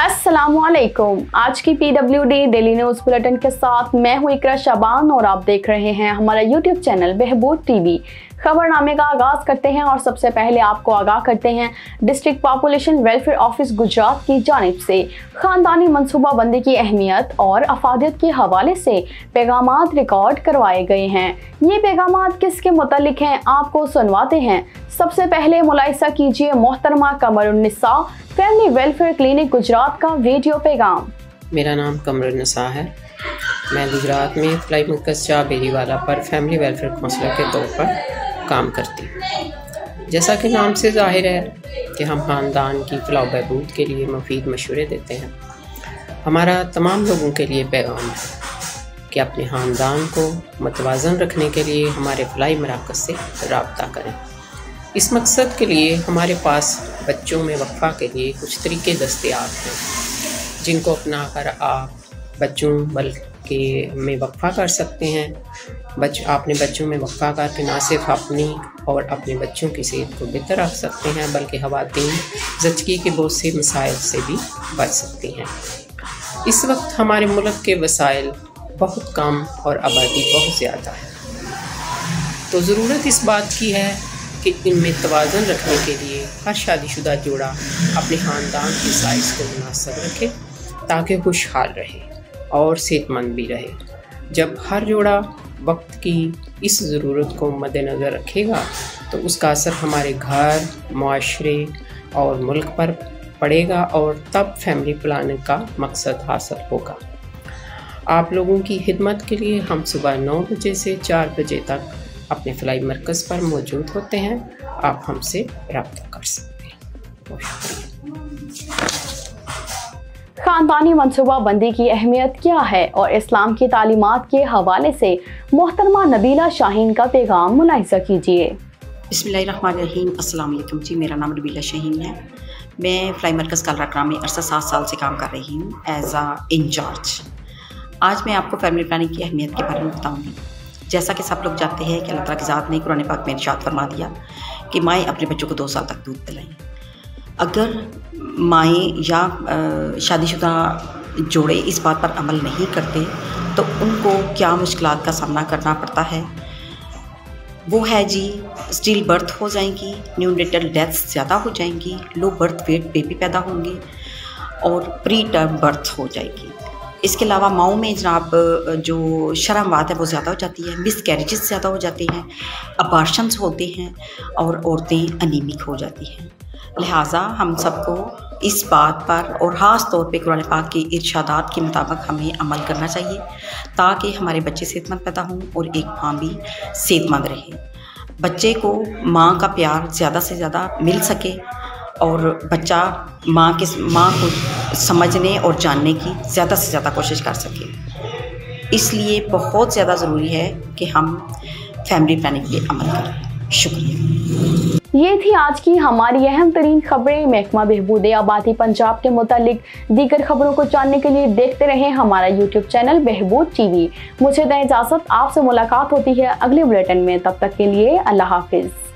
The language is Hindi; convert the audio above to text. अस्सलामुअलैकुम। आज की PWD डेली न्यूज़ बुलेटिन के साथ मैं हूँ इकरा शबान और आप देख रहे हैं हमारा YouTube चैनल बहबूद TV। खबरनामे का आगाज़ करते हैं और सबसे पहले आपको आगाह करते हैं district population welfare office Gujrat की जानिब से ख़ानदानी मनसूबाबंदी की अहमियत और अफादियत के हवाले से पैगाम रिकॉर्ड करवाए गए हैं। ये पैगाम किसके मुतल्लिक हैं आपको सुनवाते हैं। सबसे पहले मुलाहिज़ा कीजिए मोहतरमा Qamar Nisa family welfare clinic Gujarat का वीडियो पैगाम। मेरा नाम कमर निसा है, मैं गुजरात में फ्लाई मरकज़ शाह बेरीवाला पर फैमिली वेलफेयर काउंसलर के तौर पर काम करती हैं। जैसा कि नाम से जाहिर है कि हम ख़ानदान की फलाह बहबूद के लिए मुफीद मशवरे देते हैं। हमारा तमाम लोगों के लिए पैगाम है कि अपने ख़ानदान को मतवाज़न रखने के लिए हमारे फलाई मराकज़ से रब्ता करें। इस मकसद के लिए हमारे पास बच्चों में वफ़ा के लिए कुछ तरीके दस्तयाब हैं जिनको अपना कर आप बच्चों बल्कि में वफ़ा कर सकते हैं। आपने बच्चों में वक़ा करके ना सिर्फ अपनी और अपने बच्चों की सेहत को बेहतर रख सकते हैं बल्कि ख़वातीन ज़चगी के बहुत से मसाइल से भी बच सकती हैं। इस वक्त हमारे मुल्क के वसाइल बहुत कम और आबादी बहुत ज़्यादा है, तो ज़रूरत इस बात की है कि इनमें तवाज़ुन रखने के लिए हर शादीशुदा जोड़ा अपने ख़ानदान की साइज़ को मुनासिब रखे ताकि खुशहाल रहे और सेहतमंद भी रहे। जब हर जोड़ा वक्त की इस ज़रूरत को मद्देनज़र रखेगा तो उसका असर हमारे घर, माशरे और मुल्क पर पड़ेगा और तब फैमिली प्लानिंग का मकसद हासिल होगा। आप लोगों की खिदमत के लिए हम सुबह 9 बजे से 4 बजे तक अपने फ्लाई मरकज़ पर मौजूद होते हैं। आप हमसे रब्ता कर सकते हैं। ख़ानदानी मनसूबाबंदी की अहमियत क्या है और इस्लाम की तालीमात के हवाले से मोहतरमा नबीला शाहीन का पैगाम मुलाहिज़ा कीजिए। बिस्मिल्लाहिर्रहमानिर्रहीम। अस्सलाम वालेकुम जी, मेरा नाम नबीला शाहीन है। मैं फ्लाई मरकज़ कालराकरा में अरसा 7 साल से काम कर रही हूँ एज आ इंचार्ज। आज मैं आपको फैमिली प्लानिंग की अहमियत के बारे में बताऊँगी। जैसा कि सब लोग जानते हैं कि अल्लाह ताला की ज़ात ने कुरान पाक में इरशाद फरमा दिया कि माएँ अपने बच्चों को 2 साल तक दूध पिलाएँ। अगर माएँ या शादीशुदा जोड़े इस बात पर अमल नहीं करते तो उनको क्या मुश्किलात का सामना करना पड़ता है, वो है जी स्टील बर्थ हो जाएंगी, न्यूनेटल डेथ्स ज़्यादा हो जाएंगी, लो बर्थ वेट बेबी पैदा होंगे और प्री टर्म बर्थ हो जाएगी। इसके अलावा माओं में जनाब जो शर्मवाद है वो ज़्यादा हो जाती है, मिस कैरेजेस ज़्यादा हो जाते हैं, अबार्शंस होते हैं और औरतें अनिमिक हो जाती हैं। लिहाजा हम सबको इस बात पर और ख़ास तौर पे कुरान पाक के इर्शादात के मुताबिक हमें अमल करना चाहिए ताकि हमारे बच्चे सेहतमंद पैदा हों और एक माँ भी सेहतमंद रहे। बच्चे को माँ का प्यार ज़्यादा से ज़्यादा मिल सके और बच्चा माँ को समझने और जानने की ज़्यादा से ज़्यादा कोशिश कर सके। इसलिए बहुत ज़्यादा ज़रूरी है कि हम फैमिली प्लानिंग पे अमल करें। शुक्रिया। ये थी आज की हमारी अहम तरीन खबरें। महकमा बहबूद आबादी पंजाब के मुतालिक दीगर खबरों को जानने के लिए देखते रहें हमारा यूट्यूब चैनल बहबूद TV। मुझे दें इजाज़त, आपसे मुलाकात होती है अगले बुलेटिन में। तब तक के लिए अल्लाह हाफिज़।